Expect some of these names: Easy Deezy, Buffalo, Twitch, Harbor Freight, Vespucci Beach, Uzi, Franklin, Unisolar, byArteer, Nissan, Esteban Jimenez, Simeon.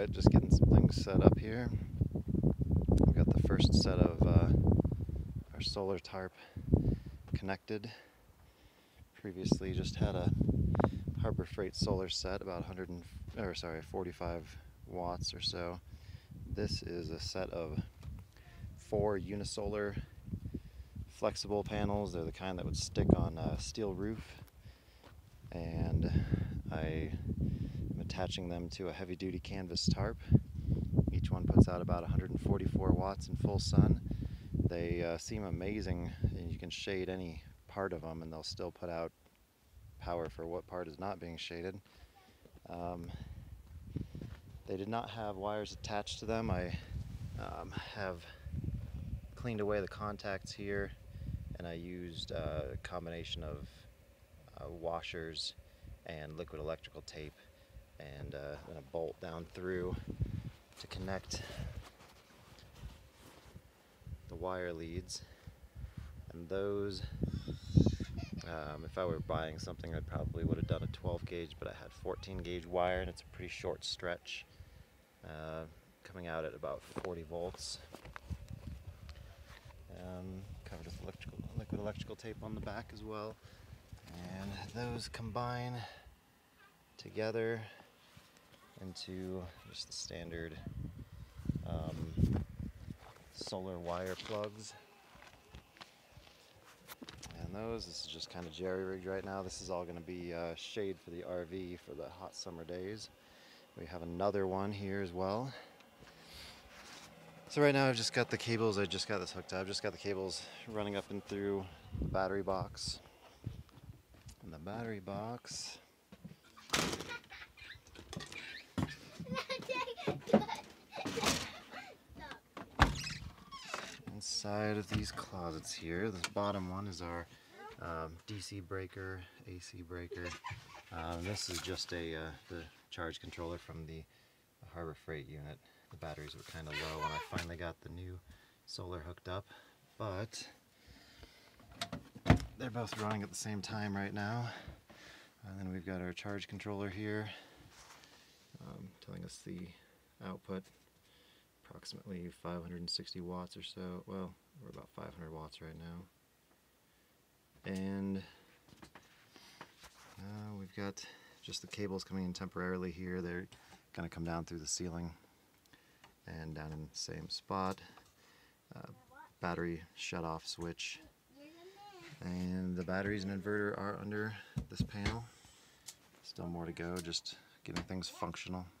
Alright, just getting some things set up here. We've got the first set of our solar tarp connected. Previously just had a Harbor Freight solar set, about 45 watts or so. This is a set of 4 Unisolar flexible panels. They're the kind that would stick on a steel roof, and I am attaching them to a heavy-duty canvas tarp. Each one puts out about 144 watts in full sun. They seem amazing, and you can shade any part of them and they'll still put out power for what part is not being shaded. They did not have wires attached to them. I have cleaned away the contacts here, and I used a combination of washers and liquid electrical tape and a bolt down through to connect the wire leads. And those, if I were buying something, I probably would have done a 12 gauge, but I had 14 gauge wire, and it's a pretty short stretch. Coming out at about 40 volts. Covered with liquid electrical tape on the back as well. And those combine together into just the standard solar wire plugs. And those, this is just kind of jerry-rigged right now. This is all going to be shade for the RV for the hot summer days. We have another one here as well. So right now I've just got the cables, I just got this hooked up, I've just got the cables running up and through the battery box. And the battery box inside of these closets here. This bottom one is our DC breaker, AC breaker. This is just the charge controller from the Harbor Freight unit. The batteries were kind of low when I finally got the new solar hooked up, but they're both running at the same time right now. And then we've got our charge controller here, telling us the output, approximately 560 watts or so. Well, we're about 500 watts right now. And we've got just the cables coming in temporarily here. They're going to come down through the ceiling and down in the same spot. Battery shutoff switch. And the batteries and inverter are under this panel. Still more to go, just getting things functional.